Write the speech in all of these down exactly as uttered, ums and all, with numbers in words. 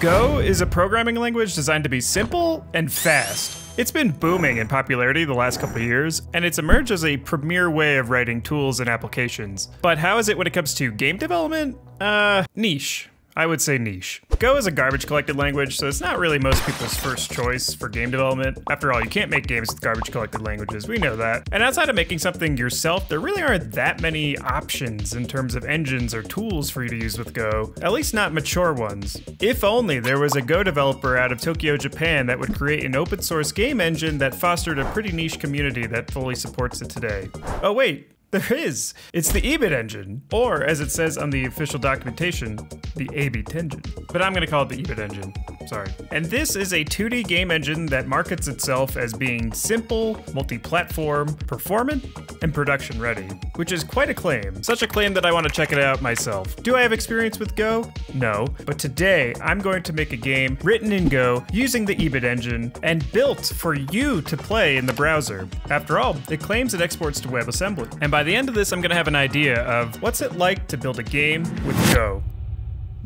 Go is a programming language designed to be simple and fast. It's been booming in popularity the last couple of years, and it's emerged as a premier way of writing tools and applications. But how is it when it comes to game development? Uh, niche. I would say niche. Go is a garbage collected language, so it's not really most people's first choice for game development. After all, you can't make games with garbage collected languages, we know that. And outside of making something yourself, there really aren't that many options in terms of engines or tools for you to use with Go, at least not mature ones. If only there was a Go developer out of Tokyo, Japan that would create an open source game engine that fostered a pretty niche community that fully supports it today. Oh wait. There is. It's the Ebitengine, or as it says on the official documentation, the Ebitengine. But I'm gonna call it the Ebitengine, sorry. And this is a two D game engine that markets itself as being simple, multi-platform, performant, and production ready, which is quite a claim. Such a claim that I wanna check it out myself. Do I have experience with Go? No, but today I'm going to make a game written in Go using the Ebitengine and built for you to play in the browser. After all, it claims it exports to WebAssembly. And by By the end of this, I'm gonna have an idea of what's it like to build a game with Go.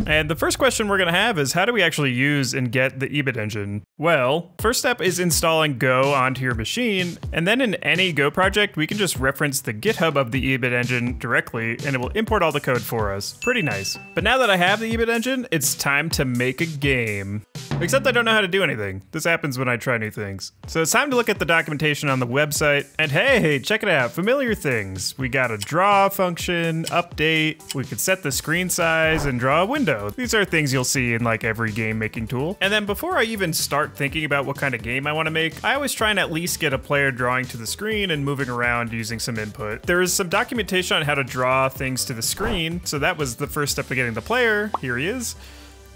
And the first question we're gonna have is, how do we actually use and get the Ebitengine? Well, first step is installing Go onto your machine, and then in any Go project, we can just reference the GitHub of the Ebitengine directly, and it will import all the code for us. Pretty nice. But now that I have the Ebitengine, it's time to make a game. Except I don't know how to do anything. This happens when I try new things. So it's time to look at the documentation on the website, and hey, check it out, familiar things. We got a draw function, update, we could set the screen size and draw a window. These are things you'll see in like every game making tool. And then before I even start thinking about what kind of game I want to make, I always try and at least get a player drawing to the screen and moving around using some input. There is some documentation on how to draw things to the screen, so that was the first step to getting the player. Here he is.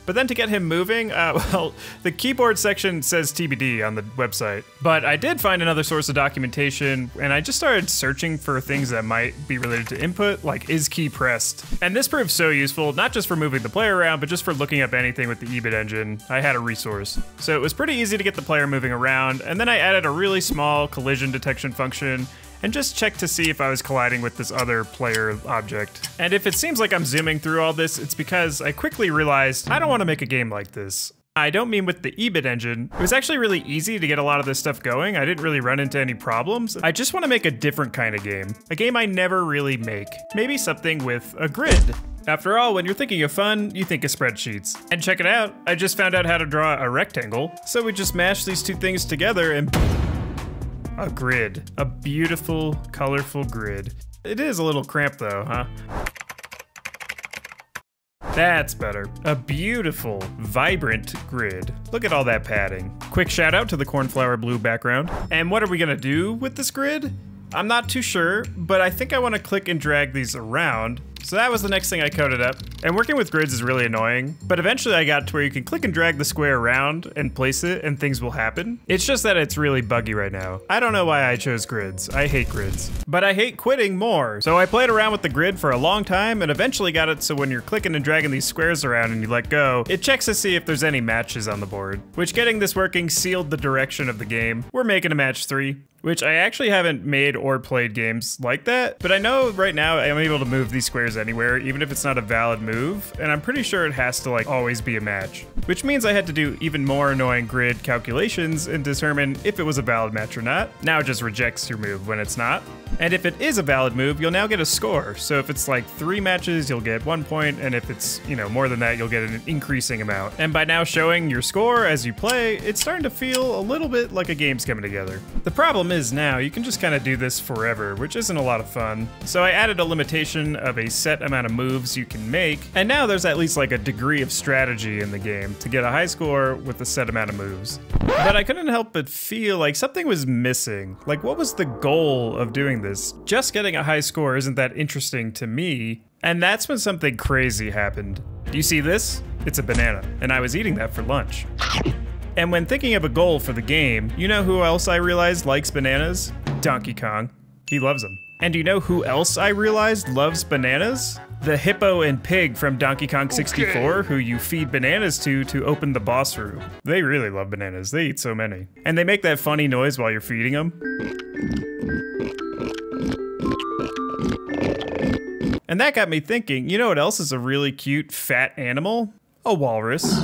But then to get him moving, uh, well, the keyboard section says T B D on the website. But I did find another source of documentation, and I just started searching for things that might be related to input, like is key pressed. And this proved so useful, not just for moving the player around, but just for looking up anything with the Ebitengine. I had a resource. So it was pretty easy to get the player moving around, and then I added a really small collision detection function, and just check to see if I was colliding with this other player object. And if it seems like I'm zooming through all this, it's because I quickly realized I don't want to make a game like this. I don't mean with the Ebitengine. It was actually really easy to get a lot of this stuff going. I didn't really run into any problems. I just want to make a different kind of game. A game I never really make. Maybe something with a grid. After all, when you're thinking of fun, you think of spreadsheets. And check it out, I just found out how to draw a rectangle. So we just mash these two things together and a grid. A beautiful, colorful grid. It is a little cramped though, huh? That's better. A beautiful, vibrant grid. Look at all that padding. Quick shout out to the cornflower blue background. And what are we gonna do with this grid? I'm not too sure, but I think I wanna click and drag these around. So that was the next thing I coded up. And working with grids is really annoying, but eventually I got to where you can click and drag the square around and place it and things will happen. It's just that it's really buggy right now. I don't know why I chose grids. I hate grids, but I hate quitting more. So I played around with the grid for a long time and eventually got it so when you're clicking and dragging these squares around and you let go, it checks to see if there's any matches on the board, which getting this working sealed the direction of the game. We're making a match three, which I actually haven't made or played games like that, but I know right now I'm able to move these squares anywhere, even if it's not a valid move, and I'm pretty sure it has to like always be a match, which means I had to do even more annoying grid calculations and determine if it was a valid match or not. Now it just rejects your move when it's not. And if it is a valid move, you'll now get a score. So if it's like three matches, you'll get one point, and if it's, you know, more than that, you'll get an increasing amount. And by now showing your score as you play, it's starting to feel a little bit like a game's coming together. The problem is now you can just kind of do this forever, which isn't a lot of fun. So I added a limitation of a set amount of moves you can make, and now there's at least like a degree of strategy in the game to get a high score with a set amount of moves. But I couldn't help but feel like something was missing. Like, what was the goal of doing this? Just getting a high score isn't that interesting to me. And that's when something crazy happened. Do you see this? It's a banana, and I was eating that for lunch. And when thinking of a goal for the game, you know who else I realized likes bananas? Donkey Kong. He loves them. And do you know who else I realized loves bananas? The hippo and pig from Donkey Kong sixty-four, okay, who you feed bananas to to open the boss room. They really love bananas, they eat so many. And they make that funny noise while you're feeding them. And that got me thinking, you know what else is a really cute fat animal? A walrus.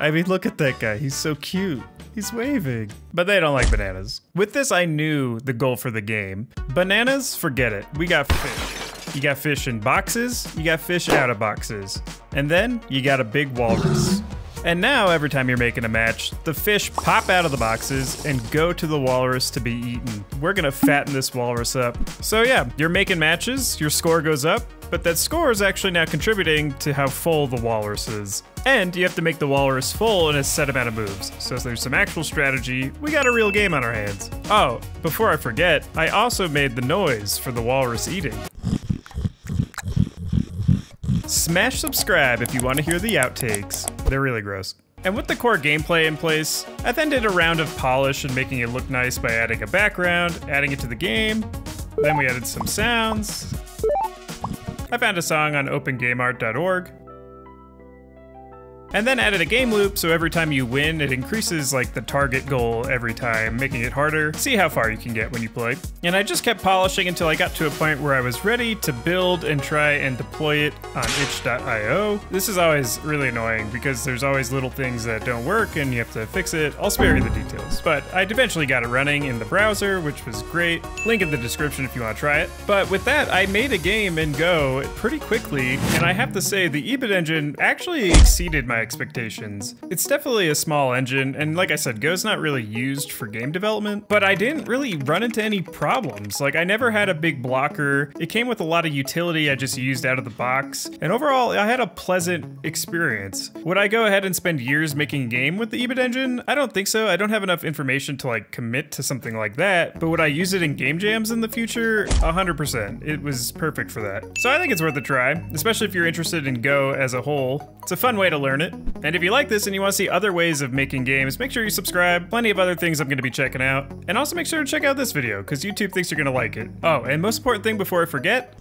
I mean, look at that guy, he's so cute. He's waving. But they don't like bananas. With this, I knew the goal for the game. Bananas, forget it. We got fish. You got fish in boxes, you got fish out of boxes. And then you got a big walrus. And now every time you're making a match, the fish pop out of the boxes and go to the walrus to be eaten. We're gonna fatten this walrus up. So yeah, you're making matches, your score goes up, but that score is actually now contributing to how full the walrus is. And you have to make the walrus full in a set amount of moves. So if there's some actual strategy, we got a real game on our hands. Oh, before I forget, I also made the noise for the walrus eating. Smash subscribe if you want to hear the outtakes. They're really gross. And with the core gameplay in place, I then did a round of polish and making it look nice by adding a background, adding it to the game. Then we added some sounds. I found a song on Open Game Art dot org. And then added a game loop, so every time you win, it increases like the target goal every time, making it harder. See how far you can get when you play. And I just kept polishing until I got to a point where I was ready to build and try and deploy it on itch dot i o. This is always really annoying because there's always little things that don't work and you have to fix it. I'll spare you the details, but I eventually got it running in the browser, which was great. Link in the description if you want to try it. But with that, I made a game in Go pretty quickly, and I have to say the Ebitengine actually exceeded my expectations. It's definitely a small engine, and like I said, Go's not really used for game development, but I didn't really run into any problems. Like, I never had a big blocker. It came with a lot of utility I just used out of the box, and overall, I had a pleasant experience. Would I go ahead and spend years making a game with the Ebitengine? I don't think so. I don't have enough information to, like, commit to something like that, but would I use it in game jams in the future? one hundred percent. It was perfect for that. So I think it's worth a try, especially if you're interested in Go as a whole. It's a fun way to learn it. And if you like this and you want to see other ways of making games, make sure you subscribe. Plenty of other things I'm going to be checking out. And also make sure to check out this video because YouTube thinks you're going to like it. Oh, and most important thing before I forget,